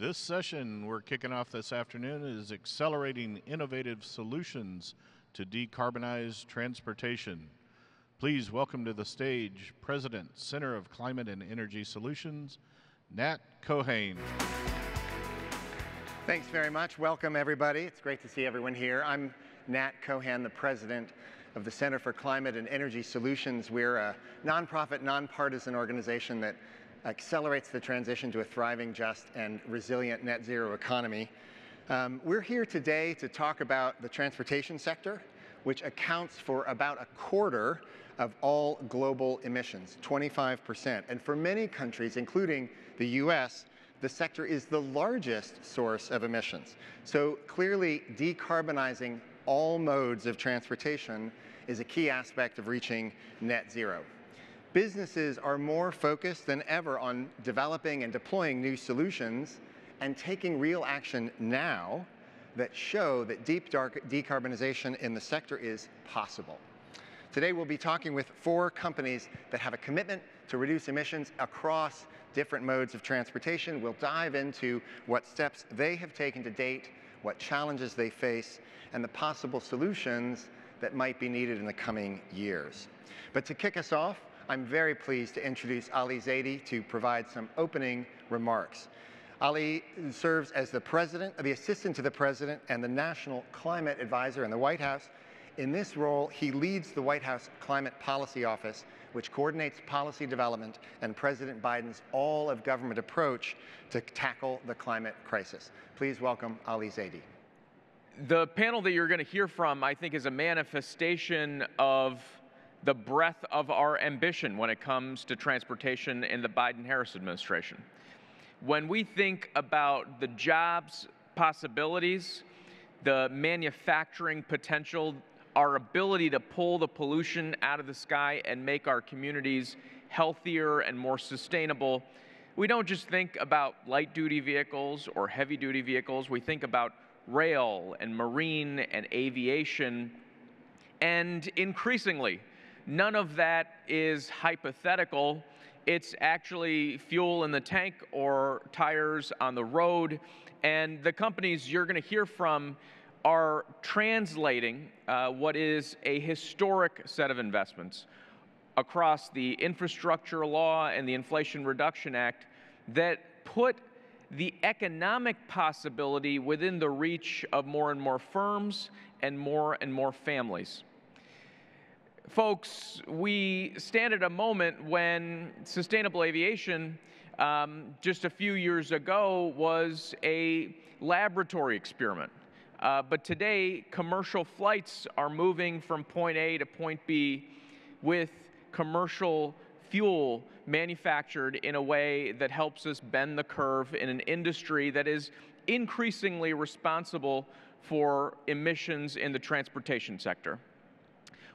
This session we're kicking off this afternoon is Accelerating Innovative Solutions to Decarbonize Transportation. Please welcome to the stage President, Center of Climate and Energy Solutions, Nat Keohane. Thanks very much. Welcome, everybody. It's great to see everyone here. I'm Nat Keohane, the President of the Center for Climate and Energy Solutions. We're a nonprofit, nonpartisan organization that accelerates the transition to a thriving, just, and resilient net zero economy. We're here today to talk about the transportation sector, which accounts for about a quarter of all global emissions, 25%. And for many countries, including the US, the sector is the largest source of emissions. So clearly, decarbonizing all modes of transportation is a key aspect of reaching net zero. Businesses are more focused than ever on developing and deploying new solutions and taking real action now that show that deep decarbonization in the sector is possible. Today we'll be talking with four companies that have a commitment to reduce emissions across different modes of transportation. We'll dive into what steps they have taken to date, what challenges they face, and the possible solutions that might be needed in the coming years. But to kick us off, I'm very pleased to introduce Ali Zaidi to provide some opening remarks. Ali serves as the president, the assistant to the president, and the national climate advisor in the White House. In this role, he leads the White House Climate Policy Office, which coordinates policy development and President Biden's all-of-government approach to tackle the climate crisis. Please welcome Ali Zaidi. The panel that you're going to hear from, I think, is a manifestation of the breadth of our ambition when it comes to transportation in the Biden-Harris administration. When we think about the jobs possibilities, the manufacturing potential, our ability to pull the pollution out of the sky and make our communities healthier and more sustainable, we don't just think about light-duty vehicles or heavy-duty vehicles. We think about rail and marine and aviation, and increasingly, none of that is hypothetical. It's actually fuel in the tank or tires on the road. And the companies you're going to hear from are translating what is a historic set of investments across the Infrastructure Law and the Inflation Reduction Act that put the economic possibility within the reach of more and more firms and more families. Folks, we stand at a moment when sustainable aviation just a few years ago was a laboratory experiment. But today, commercial flights are moving from point A to point B with commercial fuel manufactured in a way that helps us bend the curve in an industry that is increasingly responsible for emissions in the transportation sector.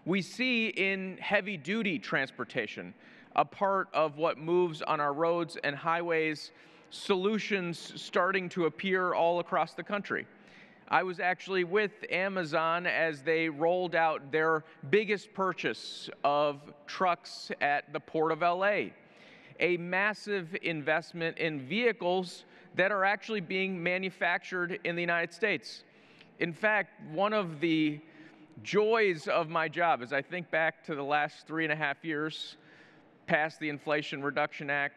We see in heavy-duty transportation a part of what moves on our roads and highways, solutions starting to appear all across the country. I was actually with Amazon as they rolled out their biggest purchase of trucks at the Port of LA, a massive investment in vehicles that are actually being manufactured in the United States. In fact, one of the joys of my job, as I think back to the last 3.5 years, past the Inflation Reduction Act,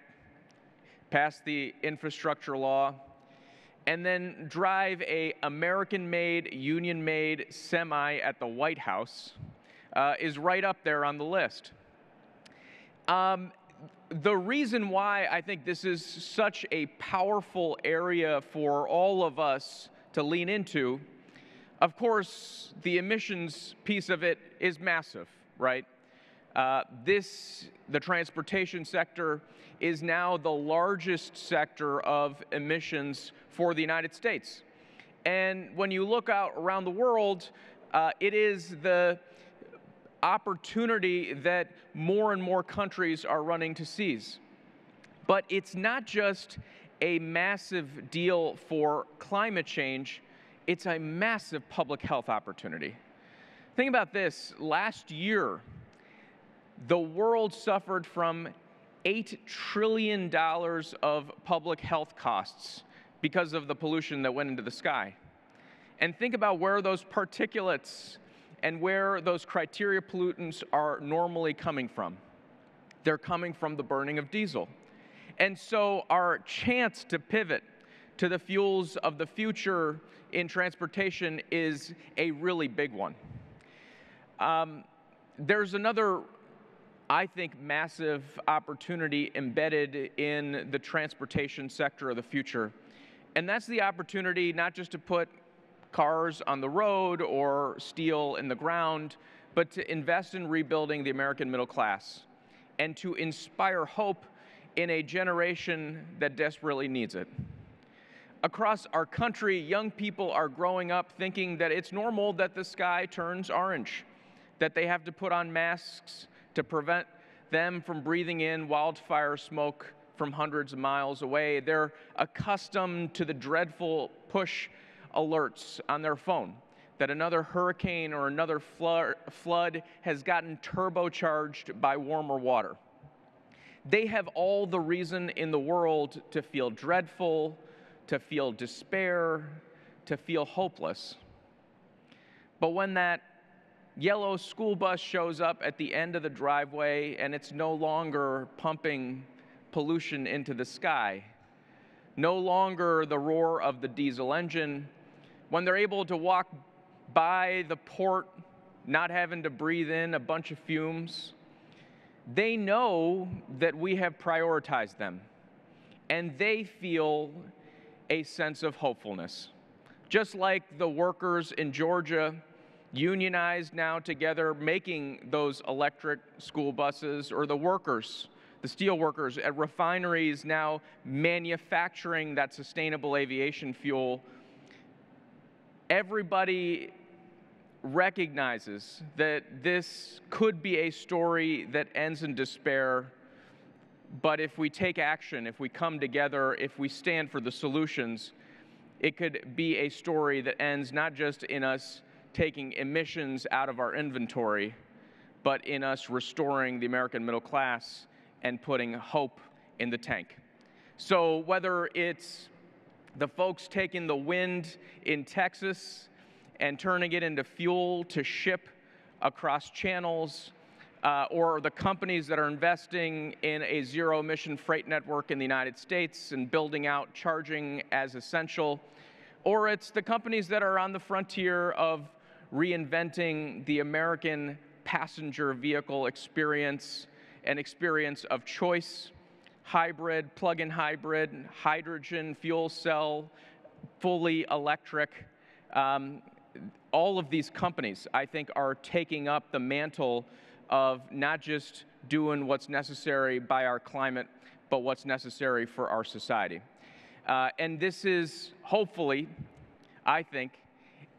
past the Infrastructure Law, and then drive a American-made, union-made semi at the White House, is right up there on the list. The reason why I think this is such a powerful area for all of us to lean into, of course, the emissions piece of it is massive, right? The transportation sector is now the largest sector of emissions for the United States. And when you look out around the world, it is the opportunity that more and more countries are running to seize. But it's not just a massive deal for climate change. It's a massive public health opportunity. Think about this. Last year, the world suffered from $8 trillion of public health costs because of the pollution that went into the sky. And think about where those particulates and where those criteria pollutants are normally coming from. They're coming from the burning of diesel. And so our chance to pivot to the fuels of the future in transportation is a really big one. There's another, I think, massive opportunity embedded in the transportation sector of the future. And that's the opportunity not just to put cars on the road or steel in the ground, but to invest in rebuilding the American middle class and to inspire hope in a generation that desperately needs it. Across our country, young people are growing up thinking that it's normal that the sky turns orange, that they have to put on masks to prevent them from breathing in wildfire smoke from hundreds of miles away. They're accustomed to the dreadful push alerts on their phone that another hurricane or another flood has gotten turbocharged by warmer water. They have all the reason in the world to feel dreadful, to feel despair, to feel hopeless. But when that yellow school bus shows up at the end of the driveway and it's no longer pumping pollution into the sky, no longer the roar of the diesel engine, when they're able to walk by the port not having to breathe in a bunch of fumes, they know that we have prioritized them, and they feel a sense of hopefulness. Just like the workers in Georgia unionized now together making those electric school buses, or the workers, the steel workers at refineries now manufacturing that sustainable aviation fuel, everybody recognizes that this could be a story that ends in despair, but if we take action, if we come together, if we stand for the solutions, it could be a story that ends not just in us taking emissions out of our inventory, but in us restoring the American middle class and putting hope in the tank. So whether it's the folks taking the wind in Texas and turning it into fuel to ship across channels, or the companies that are investing in a zero-emission freight network in the United States and building out charging as essential, or it's the companies that are on the frontier of reinventing the American passenger vehicle experience, an experience of choice, hybrid, plug-in hybrid, hydrogen, fuel cell, fully electric. All of these companies, I think, are taking up the mantle of not just doing what's necessary by our climate, but what's necessary for our society. And this is, hopefully, I think,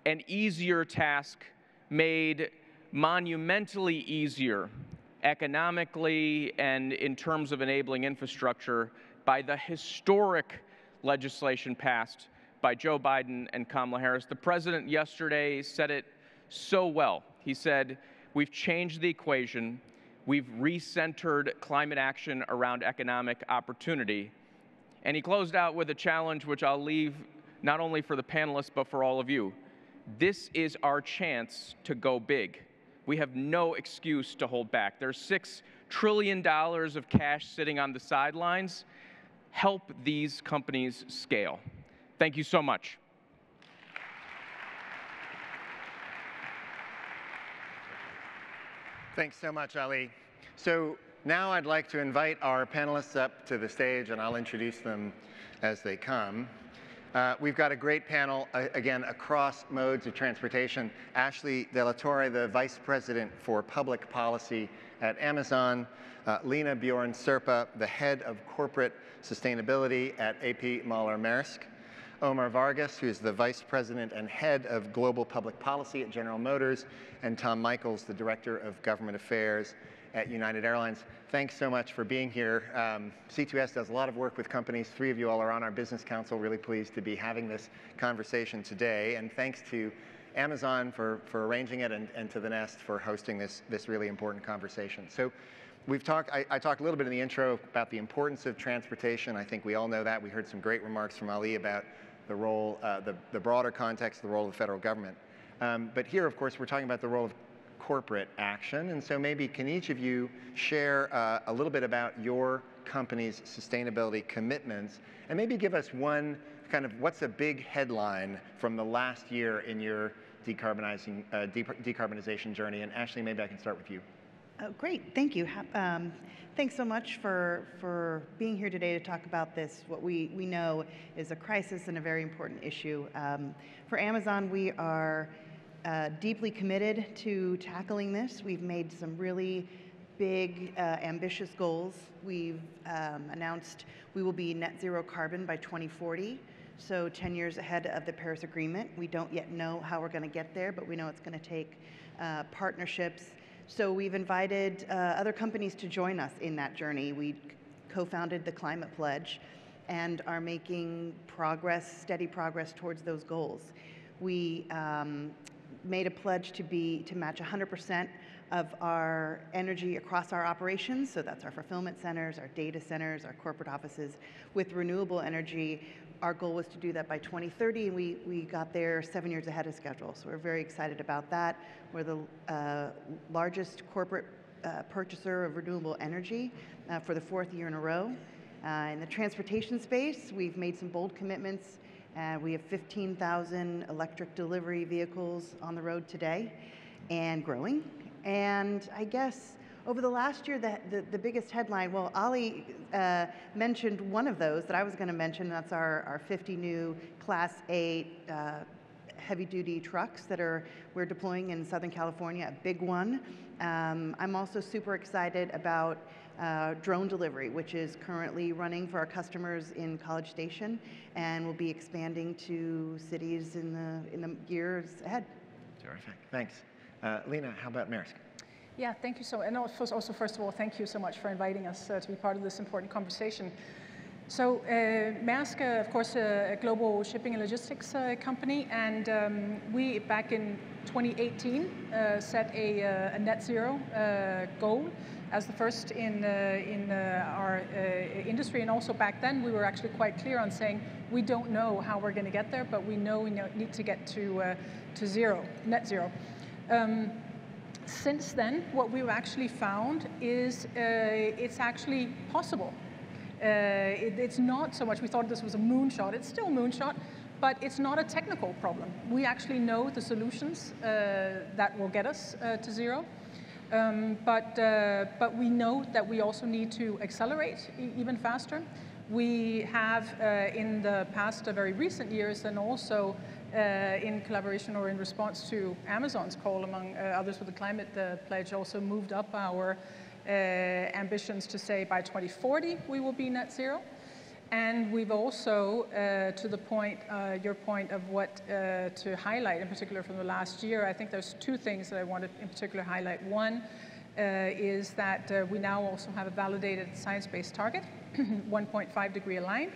an easier task made monumentally easier economically and in terms of enabling infrastructure by the historic legislation passed by Joe Biden and Kamala Harris. The president yesterday said it so well. He said, "We've changed the equation. We've recentered climate action around economic opportunity." And he closed out with a challenge which I'll leave not only for the panelists but for all of you. This is our chance to go big. We have no excuse to hold back. There's $6 trillion of cash sitting on the sidelines. Help these companies scale. Thank you so much. Thanks so much, Ali. So now I'd like to invite our panelists up to the stage, and I'll introduce them as they come. We've got a great panel, again, across modes of transportation. Ashleigh de la Torre, the Vice President for Public Policy at Amazon. Lena Bjorn Serpa, the Head of Corporate Sustainability at A.P. Moller Maersk. Omar Vargas, who is the Vice President and Head of Global Public Policy at General Motors. And Tom Michaels, the Director of Government Affairs at United Airlines. Thanks so much for being here. C2S does a lot of work with companies. Three of you all are on our business council. Really pleased to be having this conversation today. And thanks to Amazon for arranging it, and to The Nest for hosting this really important conversation. So We've talked, I talked a little bit in the intro about the importance of transportation. I think we all know that. We heard some great remarks from Ali about the role, the broader context, the role of the federal government. But here, of course, we're talking about the role of corporate action. And so maybe can each of you share a little bit about your company's sustainability commitments, and maybe give us one kind of, what's a big headline from the last year in your decarbonization journey? And Ashleigh, maybe I can start with you. Oh, great, thank you. Thanks so much for being here today to talk about this, what we know is a crisis and a very important issue. For Amazon, we are deeply committed to tackling this. We've made some really big, ambitious goals. We've announced we will be net zero carbon by 2040, so 10 years ahead of the Paris Agreement. We don't yet know how we're going to get there, but we know it's going to take partnerships. So we've invited other companies to join us in that journey. We co-founded the Climate Pledge and are making progress, steady progress towards those goals. We made a pledge to match 100% of our energy across our operations, so that's our fulfillment centers, our data centers, our corporate offices, with renewable energy. Our goal was to do that by 2030, and we got there 7 years ahead of schedule, so we're very excited about that. We're the largest corporate purchaser of renewable energy for the 4th year in a row. In the transportation space, we've made some bold commitments. We have 15,000 electric delivery vehicles on the road today and growing. And I guess over the last year, the biggest headline, well, Ali mentioned one of those that I was going to mention. That's our 50 new Class 8 heavy-duty trucks that we're deploying in Southern California, a big one. I'm also super excited about drone delivery, which is currently running for our customers in College Station, and will be expanding to cities in the years ahead. Terrific. Thanks. Lena, how about Maersk? Yeah, thank you so much. And also, first of all, thank you so much for inviting us to be part of this important conversation. So Maersk, of course, a global shipping and logistics company, and we, back in 2018, set a net zero goal as the first in our industry. And also back then, we were actually quite clear on saying, we don't know how we're going to get there, but we know we need to get to zero, net zero. Since then, what we've actually found is it's actually possible. It's not so much, we thought this was a moonshot, it's still a moonshot, but it's not a technical problem. We actually know the solutions that will get us to zero, but we know that we also need to accelerate even faster. We have in the past very recent years, and also in collaboration or in response to Amazon's call, among others, with the Climate Pledge, also moved up our ambitions to say by 2040 we will be net zero. And we've also, to the point, your point of what to highlight in particular from the last year, I think there's two things that I want to in particular highlight. One is that we now also have a validated science-based target, 1.5 degree aligned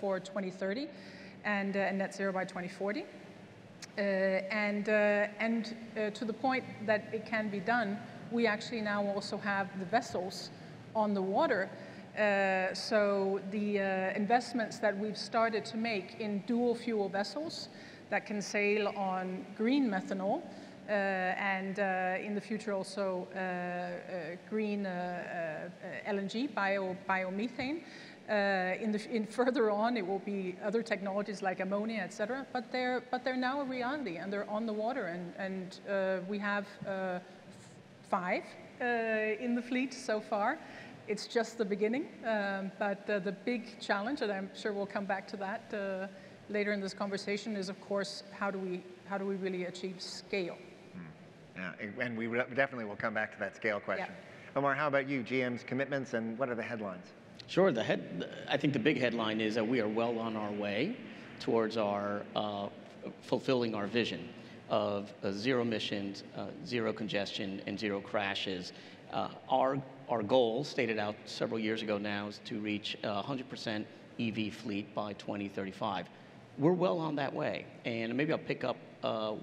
for 2030 and net zero by 2040. And to the point that it can be done, we actually now also have the vessels on the water. So the investments that we've started to make in dual fuel vessels that can sail on green methanol and in the future also green LNG, biomethane. Further on, it will be other technologies like ammonia, et cetera, but they're now a reality, and they're on the water, and we have 5 in the fleet so far. It's just the beginning, but the big challenge, and I'm sure we'll come back to that later in this conversation, is of course, how do we really achieve scale? Yeah, and we definitely will come back to that scale question. Yeah. Omar, how about you, GM's commitments, and what are the headlines? Sure, I think the big headline is that we are well on our way towards our fulfilling our vision of zero emissions, zero congestion, and zero crashes. Our goal, stated out several years ago now, is to reach 100% EV fleet by 2035. We're well on that way, and maybe I'll pick up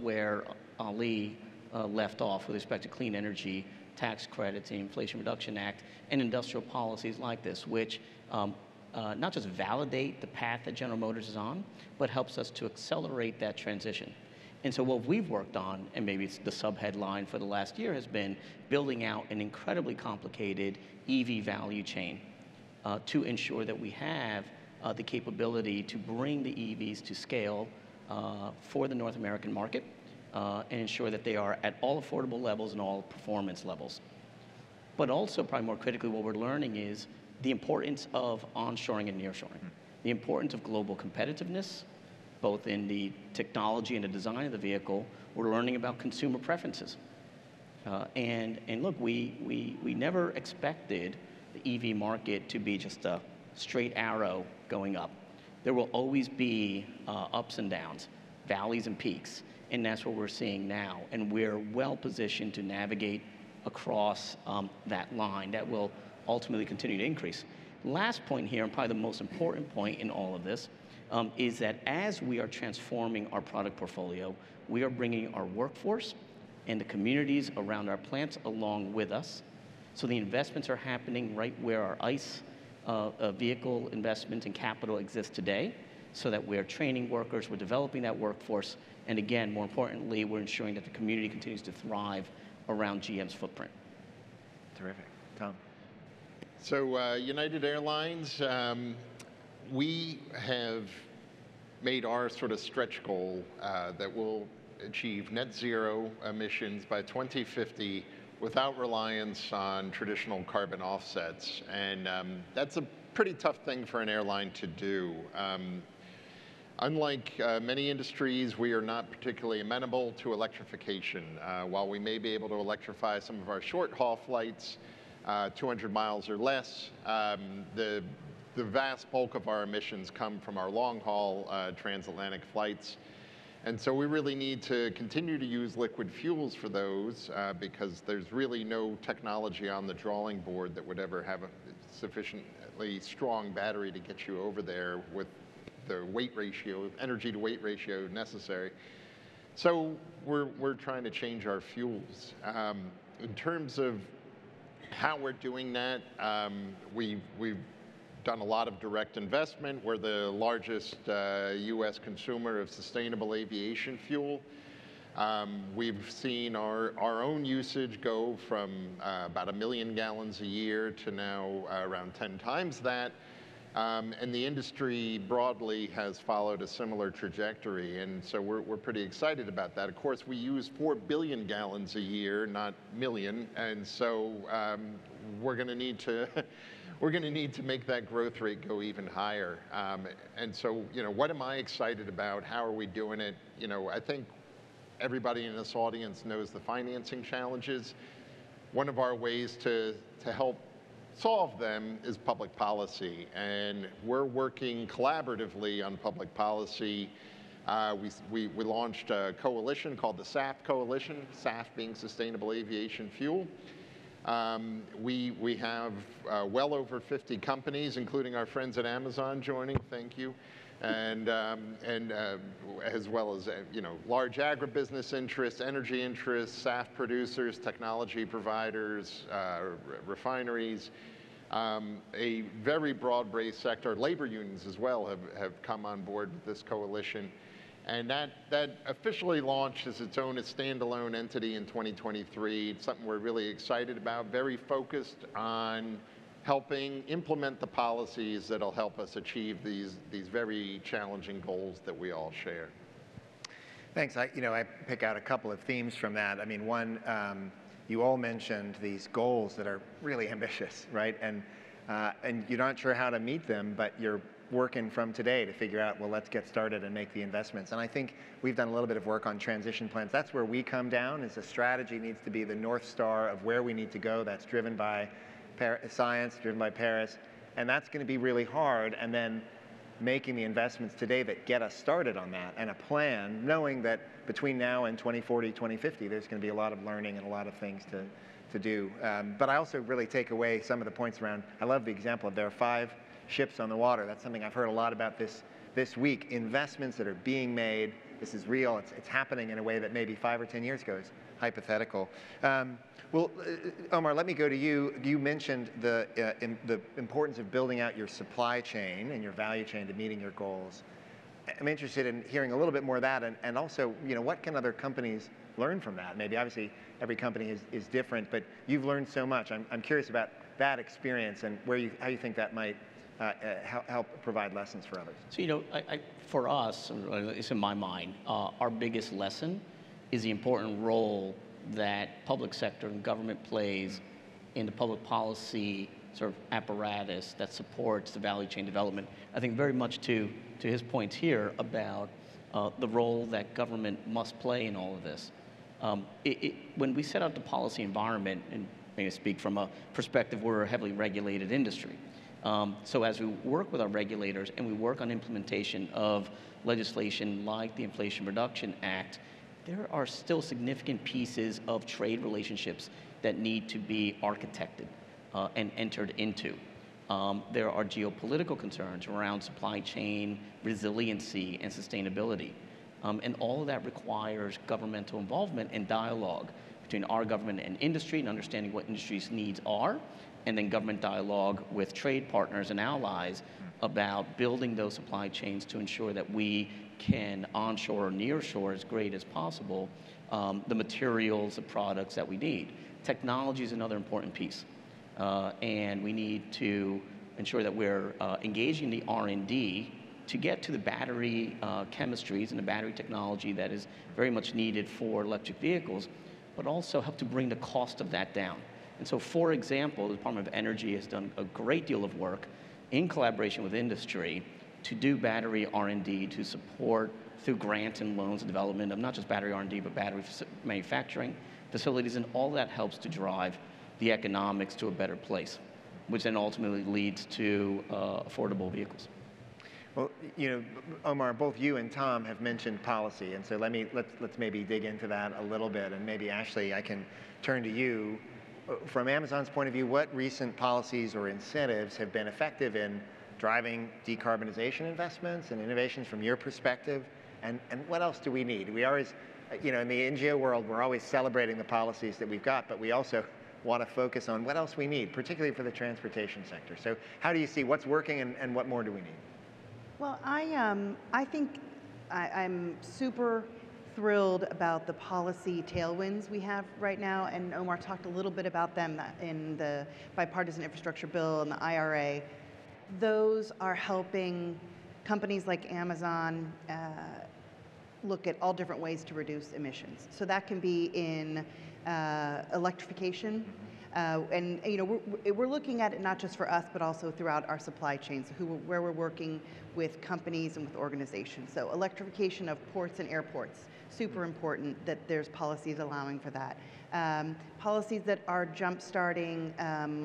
where Ali left off with respect to clean energy tax credits, the Inflation Reduction Act, and industrial policies like this, which not just validate the path that General Motors is on, but helps us to accelerate that transition. And so what we've worked on, and maybe it's the sub-headline for the last year, has been building out an incredibly complicated EV value chain to ensure that we have the capability to bring the EVs to scale for the North American market and ensure that they are at all affordable levels and all performance levels. But also, probably more critically, what we're learning is the importance of onshoring and nearshoring, the importance of global competitiveness, both in the technology and the design of the vehicle. We're learning about consumer preferences. And look, we never expected the EV market to be just a straight arrow going up. There will always be ups and downs, valleys and peaks, and that's what we're seeing now. And we're well positioned to navigate across that line that will ultimately continue to increase. Last point here, and probably the most important point in all of this, is that as we are transforming our product portfolio, we are bringing our workforce and the communities around our plants along with us. So the investments are happening right where our ICE vehicle investment and capital exists today, so that we're training workers, we're developing that workforce, and again, more importantly, we're ensuring that the community continues to thrive around GM's footprint. Terrific. Tom. So United Airlines, we have made our sort of stretch goal that we'll achieve net zero emissions by 2050 without reliance on traditional carbon offsets. And that's a pretty tough thing for an airline to do. Unlike many industries, we are not particularly amenable to electrification. While we may be able to electrify some of our short-haul flights, 200 miles or less, the vast bulk of our emissions come from our long-haul transatlantic flights. And so we really need to continue to use liquid fuels for those because there's really no technology on the drawing board that would ever have a sufficiently strong battery to get you over there with the weight ratio, energy to weight ratio necessary. So we're trying to change our fuels. In terms of how we're doing that, we've done a lot of direct investment. We're the largest U.S. consumer of sustainable aviation fuel. We've seen our own usage go from about 1 million gallons a year to now around 10 times that. And the industry broadly has followed a similar trajectory. And so we're pretty excited about that. Of course, we use 4 billion gallons a year, not million. And so we're going to need to we're going to need to make that growth rate go even higher. And so, you know, what am I excited about? How are we doing it? You know, I think everybody in this audience knows the financing challenges. One of our ways to help solve them is public policy. And we're working collaboratively on public policy. We launched a coalition called the SAF Coalition, SAF being Sustainable Aviation Fuel. We have well over 50 companies, including our friends at Amazon joining, thank you, and as well as you know, large agribusiness interests, energy interests, SAF producers, technology providers, refineries, a very broad-based sector. Labor unions as well have come on board with this coalition. And that officially launched as its own standalone entity in 2023. It's something we're really excited about, very focused on helping implement the policies that'll help us achieve these very challenging goals that we all share. Thanks. I pick out a couple of themes from that. I mean, one, you all mentioned these goals that are really ambitious, right? And you're not sure how to meet them, but you're working from today to figure out, well, let's get started and make the investments. And I think we've done a little bit of work on transition plans. That's where we come down, is the strategy needs to be the North Star of where we need to go. That's driven by science, driven by Paris. And that's going to be really hard. And then making the investments today that get us started on that, and a plan, knowing that between now and 2040, 2050, there's going to be a lot of learning and a lot of things to do. But I also really take away some of the points around, I love the example of there are 5 ships on the water. That's something I've heard a lot about this week. Investments that are being made This is real. It's happening in a way that maybe 5 or 10 years ago is hypothetical. Well, Omar, let me go to you. You mentioned the importance of building out your supply chain and your value chain to meeting your goals. I'm interested in hearing a little bit more of that, and also, you know, what can other companies learn from that? Maybe obviously every company is different, but you've learned so much. I'm curious about that experience and where you, how you think that might help provide lessons for others. So, you know, for us, it's in my mind, our biggest lesson is the important role that public sector and government plays in the public policy sort of apparatus that supports the value chain development. I think very much to his points here about the role that government must play in all of this. When we set out the policy environment, and maybe speak from a perspective, we're a heavily regulated industry. So as we work with our regulators and we work on implementation of legislation like the Inflation Reduction Act, there are still significant pieces of trade relationships that need to be architected and entered into. There are geopolitical concerns around supply chain resiliency and sustainability. And all of that requires governmental involvement and dialogue between our government and industry, and understanding what industry's needs are, and then government dialogue with trade partners and allies about building those supply chains to ensure that we can onshore or nearshore as great as possible the materials, the products that we need. Technology is another important piece. And we need to ensure that we're engaging the R&D to get to the battery chemistries and the battery technology that is very much needed for electric vehicles, but also help to bring the cost of that down. And so, for example, the Department of Energy has done a great deal of work in collaboration with industry to do battery R&D, to support through grants and loans the development of not just battery R&D, but battery manufacturing facilities, and all that helps to drive the economics to a better place, which then ultimately leads to affordable vehicles. Well, you know, Omar, both you and Tom have mentioned policy, and so let's maybe dig into that a little bit, and maybe Ashleigh, I can turn to you. From Amazon's point of view, what recent policies or incentives have been effective in driving decarbonization investments and innovations from your perspective, and what else do we need? We always, you know, in the NGO world, we're always celebrating the policies that we've got, but we also want to focus on what else we need, particularly for the transportation sector. So how do you see what's working and what more do we need? Well, I think I'm super thrilled about the policy tailwinds we have right now, and Omar talked a little bit about them in the bipartisan infrastructure bill and the IRA. Those are helping companies like Amazon look at all different ways to reduce emissions. So that can be in electrification, and you know, we're looking at it not just for us, but also throughout our supply chains, where we're working with companies and with organizations. So electrification of ports and airports, super important that there's policies allowing for that. Policies that are jump-starting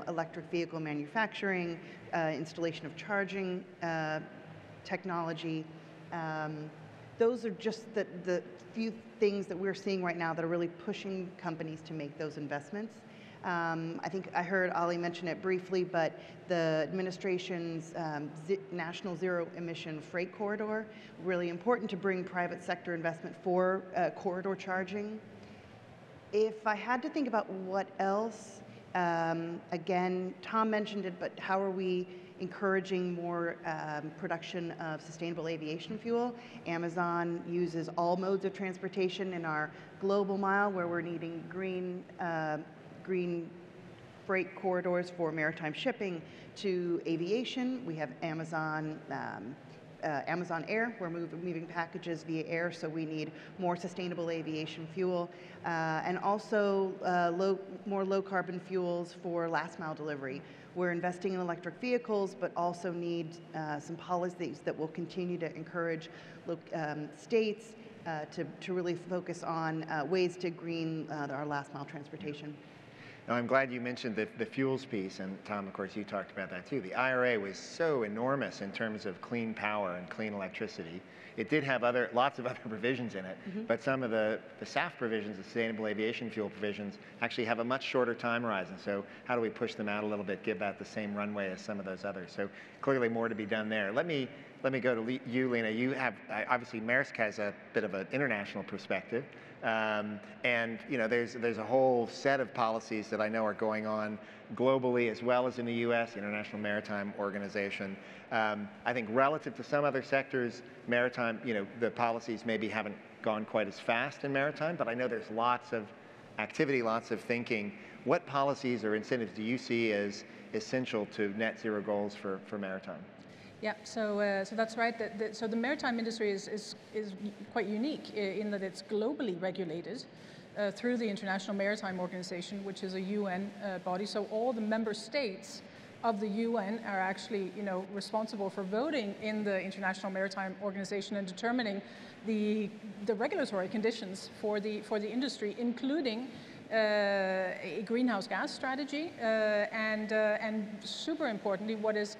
electric vehicle manufacturing, installation of charging technology. Those are just the few things that we're seeing right now that are really pushing companies to make those investments. I think I heard Ali mention it briefly, but the administration's National Zero Emission Freight Corridor, really important to bring private sector investment for corridor charging. If I had to think about what else, again, Tom mentioned it, but how are we encouraging more production of sustainable aviation fuel? Amazon uses all modes of transportation in our global mile, where we're needing green freight corridors for maritime shipping to aviation. We have Amazon Amazon Air. We're moving packages via air, so we need more sustainable aviation fuel, and also more low-carbon fuels for last-mile delivery. We're investing in electric vehicles, but also need some policies that will continue to encourage states to really focus on ways to green our last-mile transportation. Now, I'm glad you mentioned the fuels piece, and Tom, of course, you talked about that too. The IRA was so enormous in terms of clean power and clean electricity. It did have lots of other provisions in it, but some of the SAF provisions, the sustainable aviation fuel provisions, actually have a much shorter time horizon. So how do we push them out a little bit, give that the same runway as some of those others? So clearly more to be done there. Let me let me go to you, Lena. You have, obviously Maersk has a bit of an international perspective. And you know, there's a whole set of policies that I know are going on globally as well as in the U.S., International Maritime Organization. I think relative to some other sectors, maritime, you know, the policies maybe haven't gone quite as fast in maritime, but I know there's lots of activity, lots of thinking. What policies or incentives do you see as essential to net zero goals for maritime? Yeah, so that's right. So the maritime industry is quite unique in that it's globally regulated through the International Maritime Organization, which is a UN body. So all the member states of the UN are actually, you know, responsible for voting in the International Maritime Organization and determining the regulatory conditions for the industry, including a greenhouse gas strategy and super importantly, what is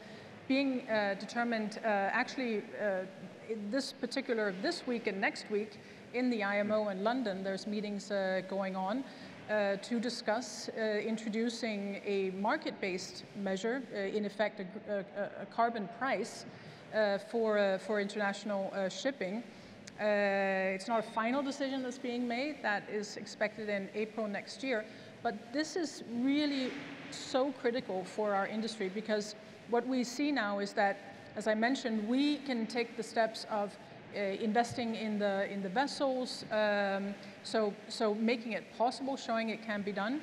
being determined in this week and next week in the IMO in London. There's meetings going on to discuss introducing a market-based measure, in effect a carbon price for international shipping. It's not a final decision that's being made. That is expected in April next year. But this is really so critical for our industry, because what we see now is that, as I mentioned, we can take the steps of investing in the vessels, so making it possible, showing it can be done.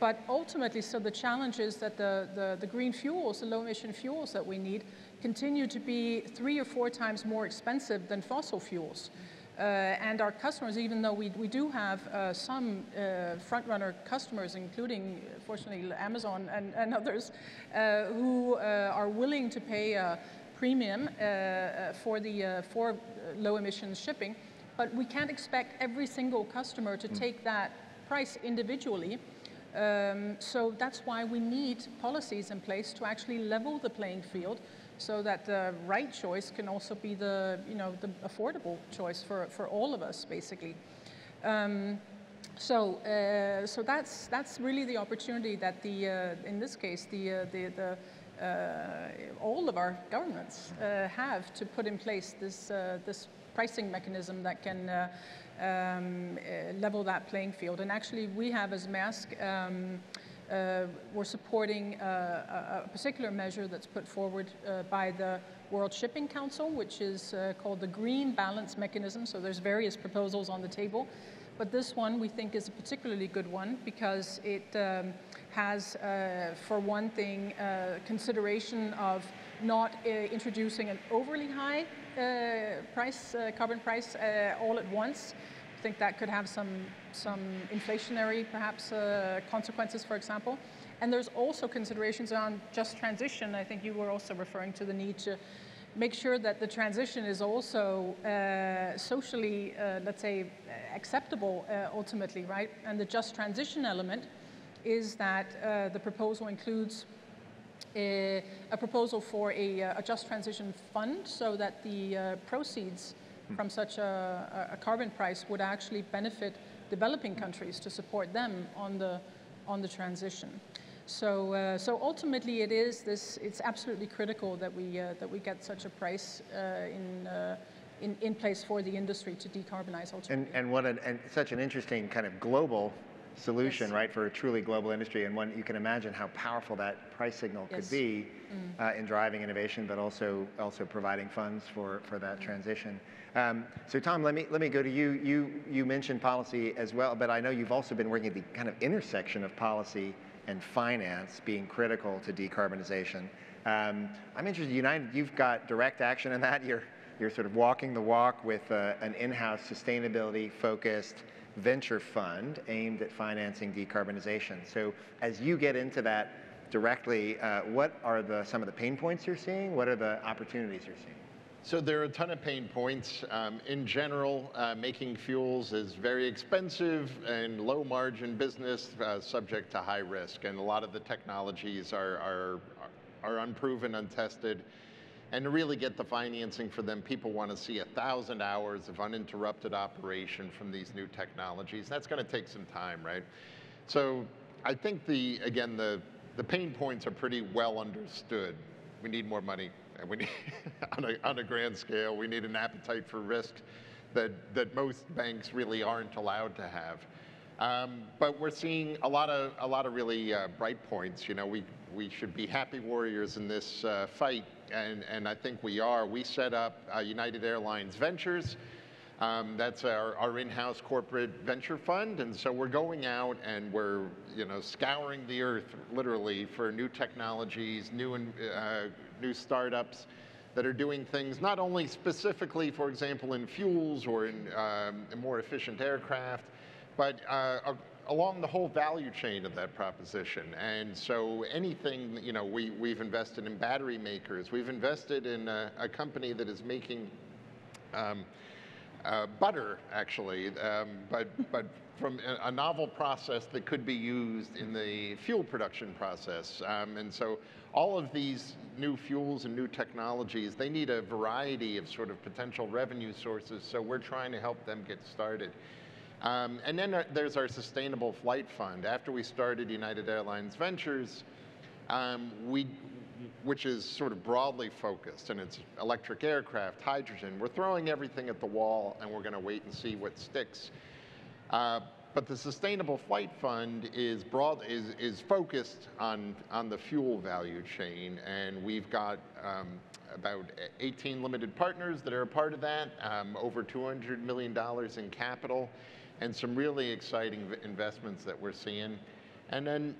But ultimately, so the challenge is that the green fuels, the low emission fuels that we need, continue to be 3 or 4 times more expensive than fossil fuels. And our customers, even though we do have some front-runner customers, including, fortunately, Amazon and others, who are willing to pay a premium for low-emission shipping, but we can't expect every single customer to take that price individually. So that's why we need policies in place to actually level the playing field, so that the right choice can also be the affordable choice for all of us, basically. So that's really the opportunity that in this case all of our governments have to put in place this pricing mechanism that can level that playing field. And actually, we have as Maersk, we're supporting a particular measure that's put forward by the World Shipping Council, which is called the Green Balance Mechanism. So there's various proposals on the table, but this one we think is a particularly good one, because it has, for one thing, consideration of not introducing an overly high carbon price all at once. I think that could have some inflationary, perhaps, consequences, for example. And there's also considerations on just transition. I think you were also referring to the need to make sure that the transition is also socially, let's say, acceptable ultimately, right? And the just transition element is that the proposal includes a proposal for a just transition fund, so that the proceeds from such a carbon price would actually benefit developing countries to support them on the transition. So ultimately, it is this. It's absolutely critical that we get such a price in place for the industry to decarbonize ultimately. And such an interesting kind of global solution, yes, right, for a truly global industry, and one you can imagine how powerful that price signal, yes, could be in driving innovation, but also providing funds for that transition. So Tom, let me go to you. You mentioned policy as well, but I know you've also been working at the kind of intersection of policy and finance being critical to decarbonization. I'm interested, United, you've got direct action in that. You're sort of walking the walk with an in-house sustainability-focused venture fund aimed at financing decarbonization. So as you get into that directly, what are some of the pain points you're seeing? What are the opportunities you're seeing? So there are a ton of pain points. In general, making fuels is very expensive and low margin business, subject to high risk. And a lot of the technologies are unproven, untested. And to really get the financing for them, people want to see 1,000 hours of uninterrupted operation from these new technologies. That's going to take some time, right? So I think the pain points are pretty well understood. We need more money. and we need, on a grand scale, we need an appetite for risk that most banks really aren't allowed to have. But we're seeing a lot of really bright points. You know, we should be happy warriors in this fight, and I think we are. We set up United Airlines Ventures. That's our in-house corporate venture fund, and so we're going out and we're scouring the earth literally for new technologies, new startups that are doing things not only specifically, for example, in fuels or in more efficient aircraft, but along the whole value chain of that proposition. And so anything, we've invested in battery makers. We've invested in a company that is making butter, actually, but from a novel process that could be used in the fuel production process. And so all of these new fuels and new technologies, they need a variety of sort of potential revenue sources, so we're trying to help them get started. And then there's our Sustainable Flight Fund. After we started United Airlines Ventures, which is sort of broadly focused, and it's electric aircraft, hydrogen. We're throwing everything at the wall, and we're going to wait and see what sticks. But the Sustainable Flight Fund is focused on the fuel value chain, and we've got about 18 limited partners that are a part of that, over $200 million in capital, and some really exciting investments that we're seeing. And then,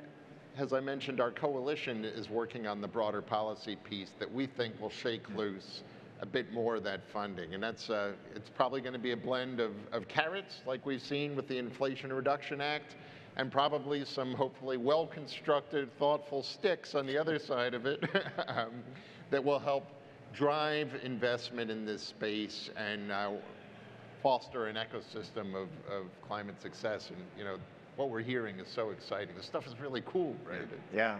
as I mentioned, our coalition is working on the broader policy piece that we think will shake loose a bit more of that funding. And that's it's probably going to be a blend of carrots, like we've seen with the Inflation Reduction Act, and probably some hopefully well-constructed, thoughtful sticks on the other side of it that will help drive investment in this space and foster an ecosystem of climate success. And what we're hearing is so exciting. This stuff is really cool, right? Yeah.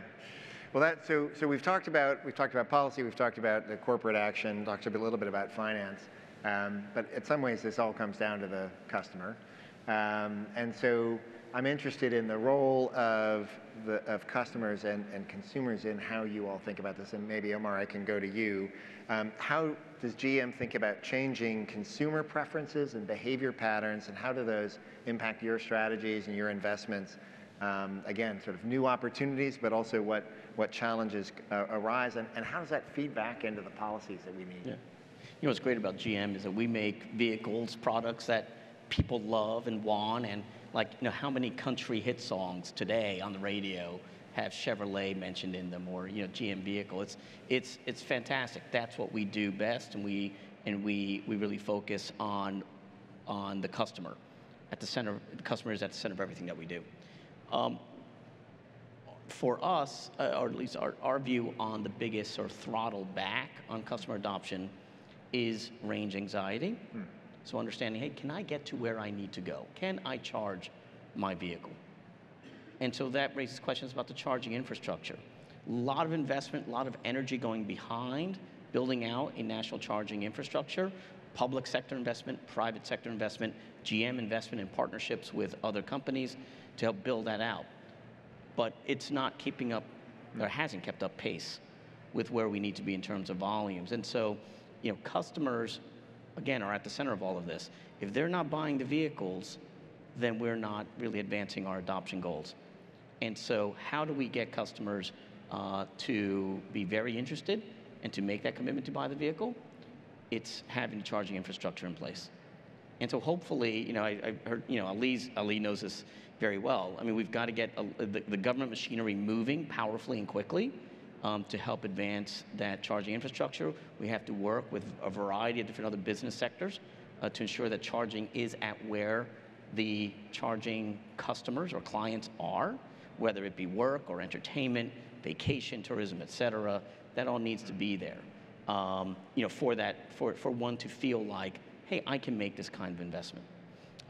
Well, so we've talked about policy, we've talked about the corporate action, talked a little bit about finance, but in some ways this all comes down to the customer, and so I'm interested in the role of customers and consumers in how you all think about this. And maybe Omar, I can go to you. How does GM think about changing consumer preferences and behavior patterns, and how do those impact your strategies and your investments? Again, sort of new opportunities, but also what challenges arise, and how does that feed back into the policies that we need? Yeah. What's great about GM is that we make vehicles, products that people love and want, and how many country hit songs today on the radio have Chevrolet mentioned in them, or GM vehicle. It's fantastic. That's what we do best, and we really focus on the customer. At the center, the customer is at the center of everything that we do. For us, or at least our view on the biggest sort of throttle back on customer adoption is range anxiety. Hmm. So understanding, hey, can I get to where I need to go? Can I charge my vehicle? And so that raises questions about the charging infrastructure. A lot of investment, a lot of energy going behind building out a national charging infrastructure, public sector investment, private sector investment, GM investment in partnerships with other companies to help build that out. But it's not keeping up, or hasn't kept up pace with where we need to be in terms of volumes. And so, customers, again, are at the center of all of this. If they're not buying the vehicles, then we're not really advancing our adoption goals. And so how do we get customers to be very interested and to make that commitment to buy the vehicle? It's having charging infrastructure in place. And so hopefully, I heard, Ali knows this very well. I mean, we've got to get the government machinery moving powerfully and quickly. To help advance that charging infrastructure, we have to work with a variety of different other business sectors to ensure that charging is at where the charging customers or clients are, whether it be work or entertainment, vacation, tourism, et cetera. That all needs to be there, for one to feel like, hey, I can make this kind of investment.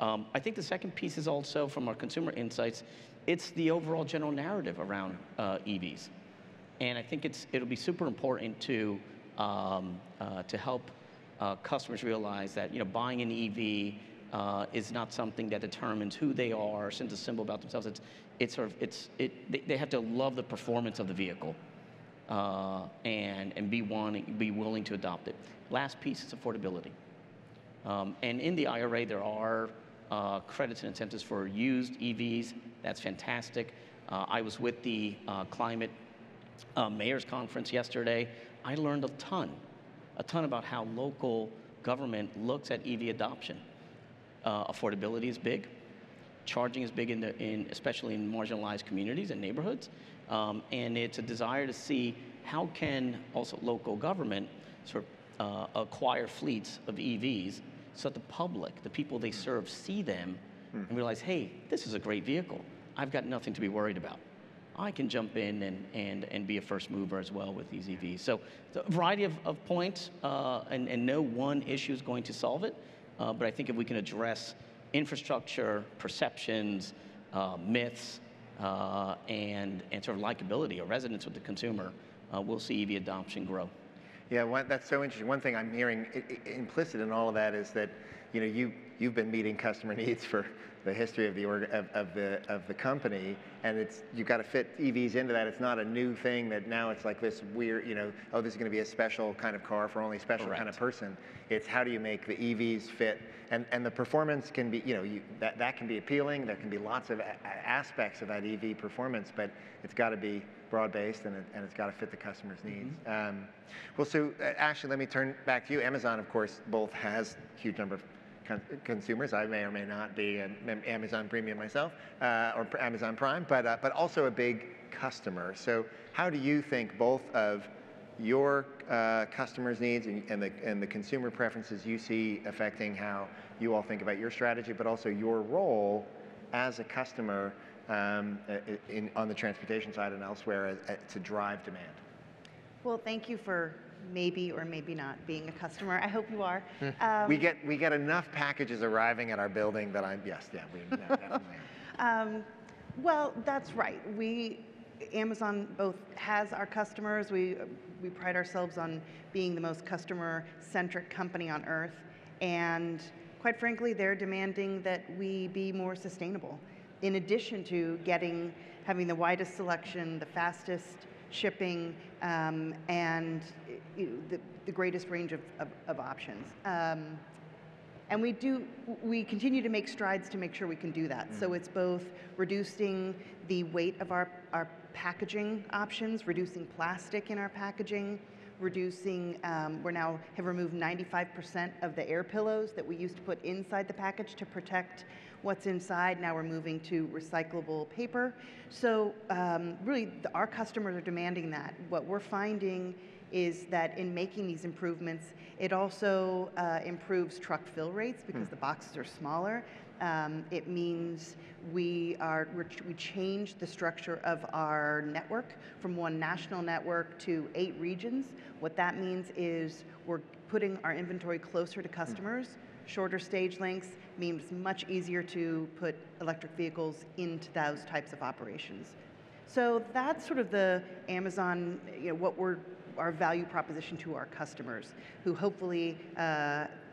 I think the second piece is also from our consumer insights. It's the overall general narrative around EVs. And I think it'll be super important to help customers realize that buying an EV is not something that determines who they are, or sends a symbol about themselves. They have to love the performance of the vehicle, and be willing to adopt it. Last piece is affordability. And in the IRA, there are credits and incentives for used EVs. That's fantastic. I was with the Climate Mayor's Conference yesterday. I learned a ton about how local government looks at EV adoption. Affordability is big. Charging is big, especially in marginalized communities and neighborhoods. And it's a desire to see how can also local government sort of acquire fleets of EVs so that the public, the people they serve, see them and realize, hey, this is a great vehicle. I've got nothing to be worried about. I can jump in and be a first mover as well with these EVs. So a variety of points, and no one issue is going to solve it. But I think if we can address infrastructure, perceptions, myths, and sort of likability or resonance with the consumer, we'll see EV adoption grow. Yeah, that's so interesting. One thing I'm hearing implicit in all of that is that you've been meeting customer needs for the history of the company, and you've got to fit EVs into that. It's not a new thing that now it's like this weird, oh, this is going to be a special kind of car for only special kind of person. It's how do you make the EVs fit, and the performance can be, that can be appealing. There can be lots of aspects of that EV performance, but it's got to be broad-based, and it's got to fit the customer's needs. Well, so Ashleigh, let me turn back to you. Amazon, of course, both has a huge number of consumers. I may or may not be an Amazon Premium myself, or Amazon Prime, but also a big customer. So how do you think both of your customers' needs and the consumer preferences you see affecting how you all think about your strategy, but also your role as a customer on the transportation side and elsewhere to drive demand? Well, thank you for maybe or maybe not being a customer. I hope you are. We get enough packages arriving at our building that we definitely. Well, that's right. Amazon both has our customers. We pride ourselves on being the most customer-centric company on earth, and quite frankly, they're demanding that we be more sustainable. In addition to having the widest selection, the fastest shipping, and the greatest range of options. And we continue to make strides to make sure we can do that. So it's both reducing the weight of our packaging options, reducing plastic in our packaging, reducing, we now have removed 95% of the air pillows that we used to put inside the package to protect what's inside. Now we're moving to recyclable paper. So really, our customers are demanding that. What we're finding is that in making these improvements, it also improves truck fill rates because the boxes are smaller. It means we change the structure of our network from one national network to 8 regions. What that means is we're putting our inventory closer to customers. Shorter stage lengths means much easier to put electric vehicles into those types of operations. So that's sort of the Amazon, our value proposition to our customers, who hopefully,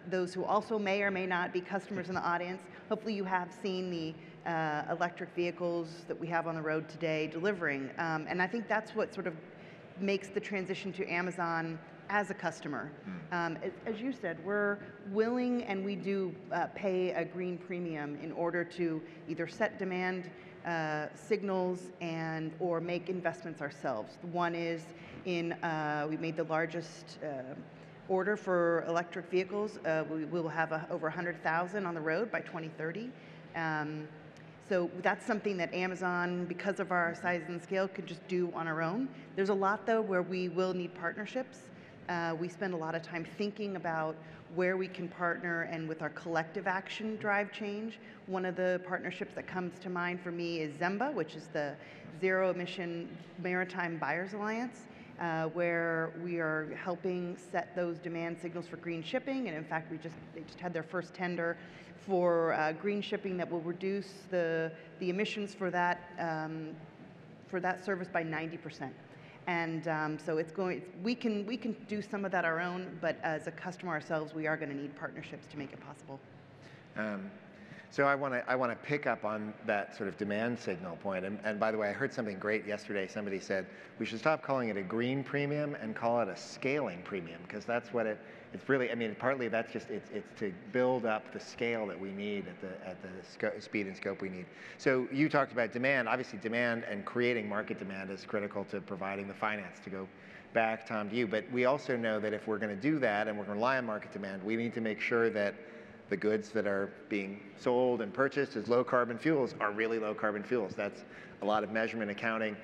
those who also may or may not be customers in the audience, hopefully you have seen the electric vehicles that we have on the road today delivering. And I think that's what sort of makes the transition to Amazon as a customer. As you said, we're willing, and we do pay a green premium in order to either set demand signals or make investments ourselves. One is we made the largest order for electric vehicles. We will have over 100,000 on the road by 2030. So that's something that Amazon, because of our size and scale, could just do on our own. There's a lot, though, where we will need partnerships. We spend a lot of time thinking about where we can partner and with our collective action drive change. One of the partnerships that comes to mind for me is Zemba, which is the Zero Emission Maritime Buyers Alliance, where we are helping set those demand signals for green shipping. And in fact, they just had their first tender for green shipping that will reduce the emissions for that service by 90%. And so we can do some of that our own, but as a customer ourselves, we are going to need partnerships to make it possible. So I want to pick up on that sort of demand signal point. And by the way, I heard something great yesterday. Somebody said we should stop calling it a green premium and call it a scaling premium, because that's what it's really. I mean, partly that's just it's to build up the scale that we need at the speed and scope we need. So you talked about demand. Obviously, demand and creating market demand is critical to providing the finance to go back, Tom, to you. But we also know that if we're going to do that and we're going to rely on market demand, we need to make sure that the goods that are being sold and purchased as low carbon fuels are really low carbon fuels. That's a lot of measurement accounting.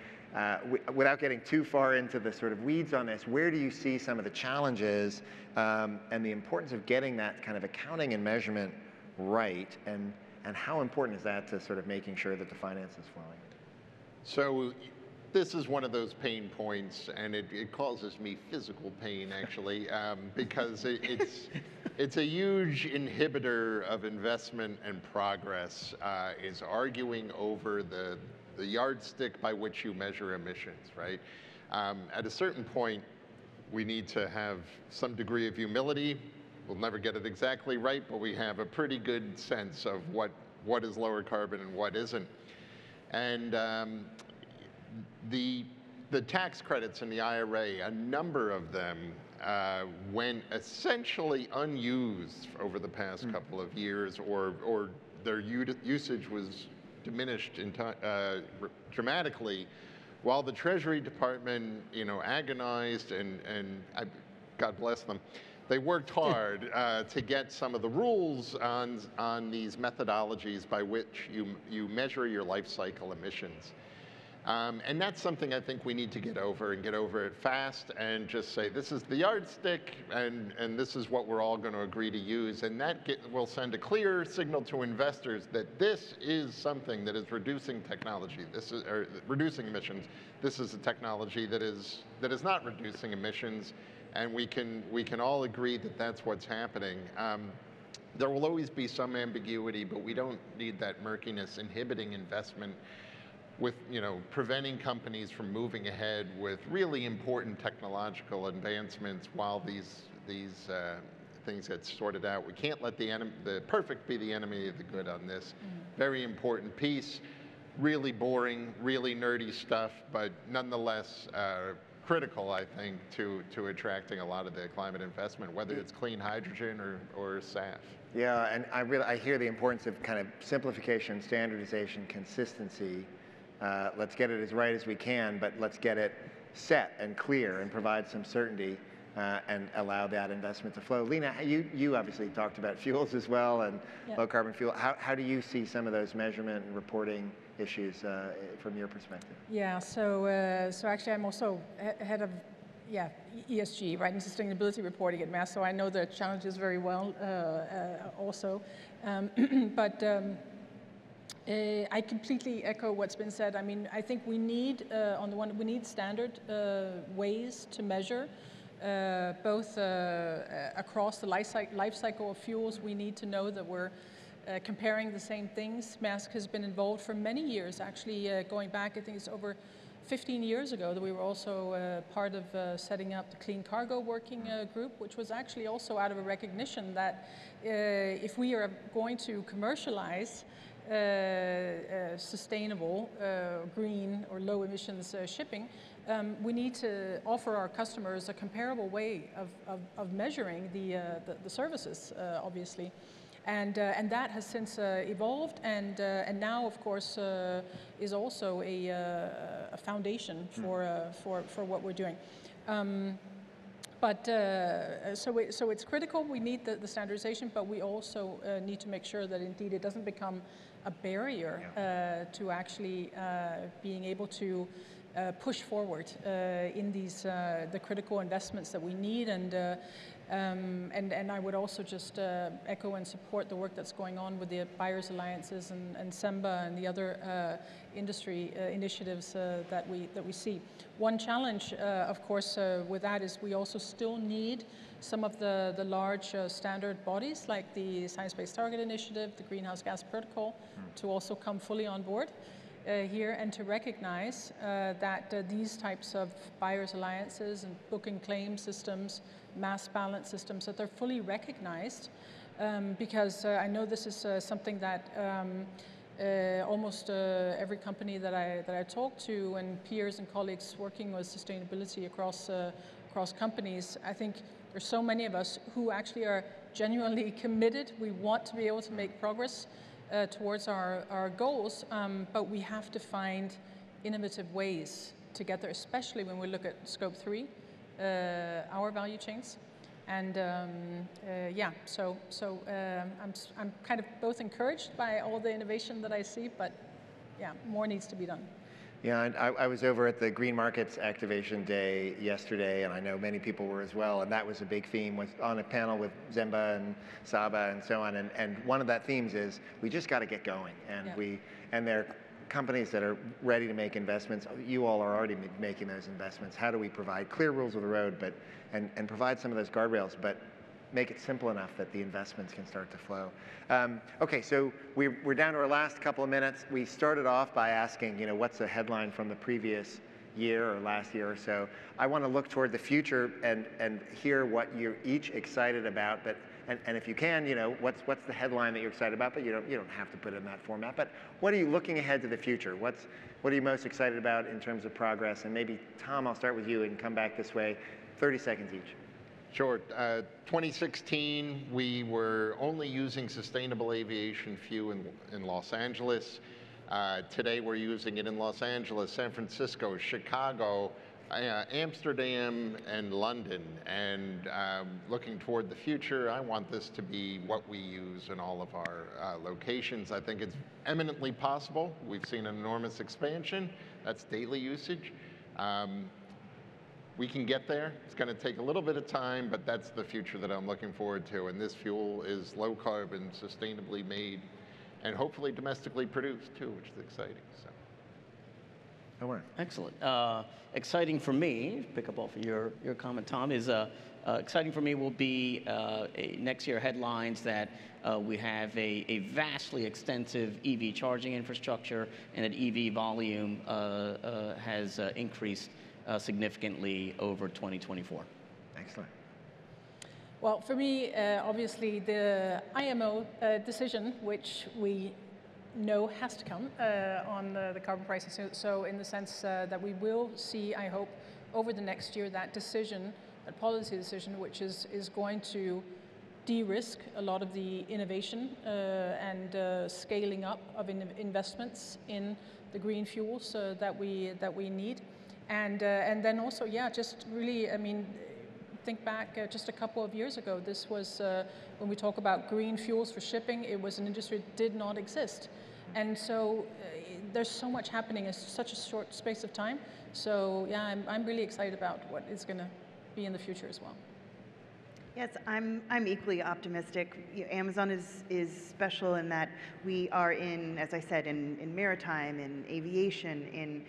Without getting too far into the sort of weeds on this, where do you see some of the challenges and the importance of getting that kind of accounting and measurement right, and how important is that to sort of making sure that the finance is flowing? So this is one of those pain points, and it causes me physical pain, actually, because it's a huge inhibitor of investment and progress, is arguing over the yardstick by which you measure emissions, right? At a certain point, we need to have some degree of humility. We'll never get it exactly right, but we have a pretty good sense of what is lower carbon and what isn't. And the tax credits in the IRA, a number of them went essentially unused over the past couple of years, or their usage was diminished dramatically, while the Treasury Department, agonized and God bless them, they worked hard to get some of the rules on these methodologies by which you measure your life cycle emissions. And that's something I think we need to get over it fast, and just say this is the yardstick, and this is what we're all going to agree to use, and that will send a clear signal to investors that this is something that is reducing technology, or reducing emissions. This is a technology that is not reducing emissions, and we can all agree that that's what's happening. There will always be some ambiguity, but we don't need that murkiness inhibiting investment, with preventing companies from moving ahead with really important technological advancements while these things get sorted out. We can't let the perfect be the enemy of the good on this. Very important piece, really boring, really nerdy stuff, but nonetheless critical, I think, to attracting a lot of the climate investment, whether it's clean hydrogen or SAF. Yeah, and I hear the importance of kind of simplification, standardization, consistency. Let's get it as right as we can, but let's get it set and clear and provide some certainty and allow that investment to flow. Lena, you obviously talked about fuels as well, and yep, low carbon fuel. How do you see some of those measurement and reporting issues from your perspective? Yeah, so actually I'm also head of ESG, right, and sustainability reporting at Maersk, so I know the challenges very well also. I completely echo what's been said. I mean, I think we need, we need standard ways to measure both across the life cycle of fuels. We need to know that we're comparing the same things. Maersk has been involved for many years, actually, going back, I think it's over 15 years ago that we were also part of setting up the Clean Cargo Working Group, which was actually also out of a recognition that if we are going to commercialize sustainable, green, or low emissions shipping, we need to offer our customers a comparable way of measuring the services, obviously. And that has since evolved, and now, of course, is also a foundation for what we're doing. So it's critical. We need the standardization, but we also need to make sure that indeed it doesn't become a barrier to actually being able to push forward in these the critical investments that we need. And I would also just echo and support the work that's going on with the buyers alliances and Zemba and the other industry initiatives that we see. One challenge, of course, with that is we also still need some of the large standard bodies like the Science-Based Target Initiative, the Greenhouse Gas Protocol, to also come fully on board here, and to recognize that these types of buyers alliances and book and claim systems, mass balance systems, that they're fully recognized because I know this is something that almost every company that I talk to and peers and colleagues working with sustainability across companies, I think there's so many of us who actually are genuinely committed. We want to be able to make progress towards our goals, but we have to find innovative ways to get there, especially when we look at Scope 3, our value chains. And yeah, so I'm kind of both encouraged by all the innovation that I see, but yeah, more needs to be done. Yeah, and I was over at the Green Markets Activation Day yesterday, and I know many people were as well, and that was a big theme, was on a panel with Zemba and Saba and so on, and one of that themes is we just got to get going, and yeah. And there are companies that are ready to make investments. You all are already making those investments. How do we provide clear rules of the road, but and provide some of those guardrails, but make it simple enough that the investments can start to flow. Okay, so we're down to our last couple of minutes. We started off by asking, you know, what's a headline from the previous year or last year or so. I want to look toward the future and hear what you're each excited about, but and if you can, you know, what's the headline that you're excited about, but you don't have to put it in that format, but what are you looking ahead to the future? What are you most excited about in terms of progress? And maybe, Tom, I'll start with you and come back this way, 30 seconds each. Sure. 2016, we were only using sustainable aviation fuel in Los Angeles. Today, we're using it in Los Angeles, San Francisco, Chicago, Amsterdam, and London. And looking toward the future, I want this to be what we use in all of our locations. I think it's eminently possible. We've seen an enormous expansion. That's daily usage. We can get there. It's going to take a little bit of time, but that's the future that I'm looking forward to. And this fuel is low carbon, sustainably made, and hopefully domestically produced too, which is exciting. So. Omar. Excellent. Exciting for me, pick up off of your comment, Tom, is exciting for me will be next year headlines that we have a vastly extensive EV charging infrastructure and that EV volume has increased significantly over 2024. Excellent. Well, for me, obviously, the IMO decision, which we know has to come on the carbon pricing. So in the sense that we will see, I hope, over the next year, that decision, that policy decision, which is going to de-risk a lot of the innovation and scaling up of investments in the green fuels that we need. And then also, yeah, just really, I mean, think back just a couple of years ago. This was, when we talk about green fuels for shipping, it was an industry that did not exist. And so there's so much happening in such a short space of time. So yeah, I'm really excited about what is going to be in the future as well. Yes, I'm equally optimistic. Amazon is special in that we are in, as I said, in maritime, in aviation, in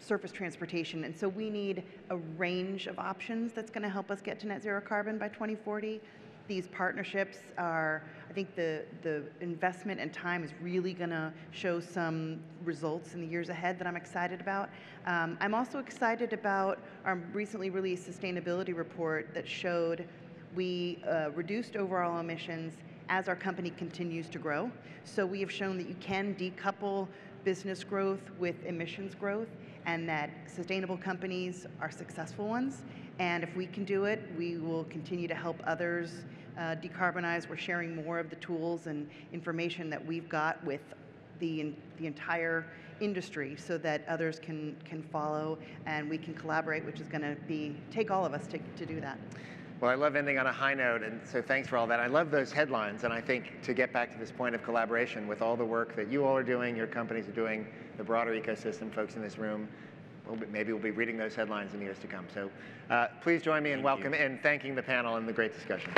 surface transportation, and so we need a range of options that's going to help us get to net zero carbon by 2040. These partnerships are, I think the investment and time is really going to show some results in the years ahead that I'm excited about. I'm also excited about our recently released sustainability report that showed we reduced overall emissions as our company continues to grow. So we have shown that you can decouple business growth with emissions growth, and that sustainable companies are successful ones. And if we can do it, we will continue to help others decarbonize. We're sharing more of the tools and information that we've got with the entire industry so that others can follow and we can collaborate, which is going to take all of us to do that. Well, I love ending on a high note, and so thanks for all that. I love those headlines, and I think to get back to this point of collaboration with all the work that you all are doing, your companies are doing, the broader ecosystem, folks in this room, maybe we'll be reading those headlines in years to come. So please join me in welcoming and thanking the panel and the great discussion.